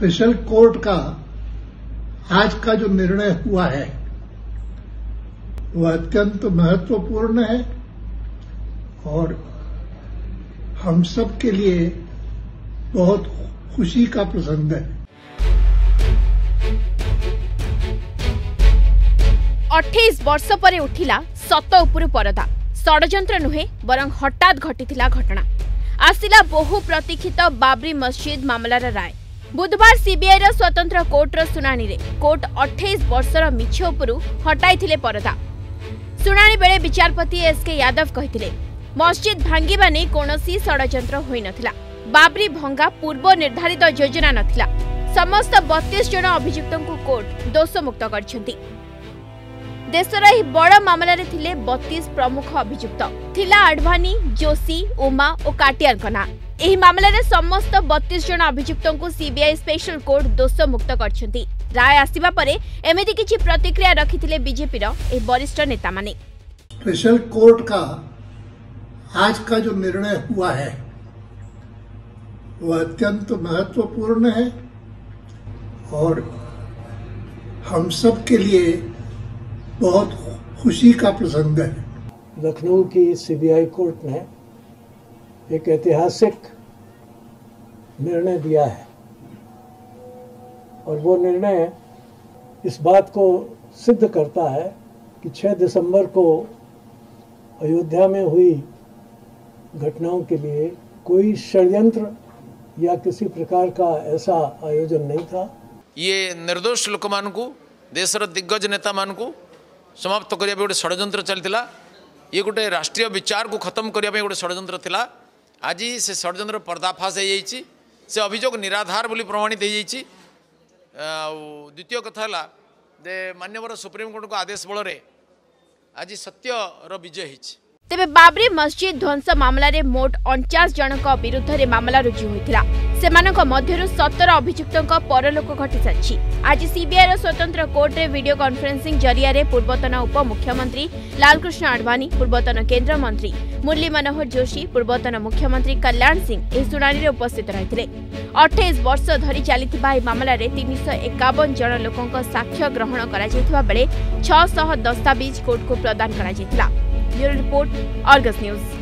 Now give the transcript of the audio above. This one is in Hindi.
स्पेशल कोर्ट का आज का जो निर्णय हुआ है वह अत्यंत महत्वपूर्ण है और हम सब के लिए बहुत खुशी का प्रसंग है। 28 वर्ष पर उठिला सत उपरू परदा, षड्यंत्र नुहे बरं हठात घटिथिला घटना। आसिला बहु प्रतीक्षित बाबरी मस्जिद मामलार राय। बुधवार सीबीआई रा स्वतंत्र कोर्टर सुनानी रे कोर्ट 28 वर्षर मिछ उपरू हटाई परदा। सुनानी बेले विचारपति एसके यादव कहिथिले मस्जिद भांगिबा नै कोनोसी षड्यंत्र होई नथिला, बाबरी भंगा पूर्व निर्धारित योजना नथिला। समस्त 32 जन अभियुक्तंकु कोर्ट दोषमुक्त करछन्ती। देशर एही बड़ मामलारे थिले 32 प्रमुख अभियुक्त। थिला आडवाणी, जोशी, उमा और काटियार ना। एही मामलारे समस्त 32 जन अभियुक्तंकु सीबीआई स्पेशल कोर्ट दोषमुक्त करछन्ती। राय आसीबा परे एमेति किछि प्रतिक्रिया रखिथिले बीजेपी रो एही वरिष्ठ नेता माने। स्पेशल कोर्ट का आज का जो निर्णय हुआ है वह अत्यंत महत्वपूर्ण है और हम सब के लिए बहुत खुशी का प्रसंग है। लखनऊ की सीबीआई कोर्ट ने एक ऐतिहासिक निर्णय दिया है और वो निर्णय इस बात को सिद्ध करता है कि 6 दिसंबर को अयोध्या में हुई घटनाओं के लिए कोई षड्यंत्र या किसी प्रकार का ऐसा आयोजन नहीं था। ये निर्दोष लोकमान को, देशर दिग्गज नेता मान को समाप्त करने गोटे षड्यंत्र चलता। ये गोटे राष्ट्रीय विचार को खत्म करने गोटे षड्यंत्र थिला। आज से षड्यंत्र पर्दाफाश हो जाइए, से अभियोग निराधार बोली प्रमाणित हो जाइए। द्वितीय कथा है जे माननीय सुप्रीमकोर्ट को आदेश बल आज सत्यर विजय हो। तेबे बाबरी मस्जिद ध्वंस मामलें मोट 49 जनक विरुद्ध मामला रुजु होता। से 17 अभियुक्त परलोक घटी सारी। आज सीबीआई स्वतंत्र कोर्ट में वीडियो कॉन्फ्रेंसिंग जरिया पूर्वतन उप मुख्यमंत्री लालकृष्ण आडवाणी, पूर्वतन केंद्र मंत्री मुरली मनोहर जोशी, पूर्वतन मुख्यमंत्री कल्याण सिंह इस शुणाणी में उपस्थित रही। 28 वर्ष धरी चली मामलें 351 जन लोकों साक्ष्य ग्रहण कर 610 दस्तावेज कोर्ट को प्रदान कर। Bureau report, Argus news.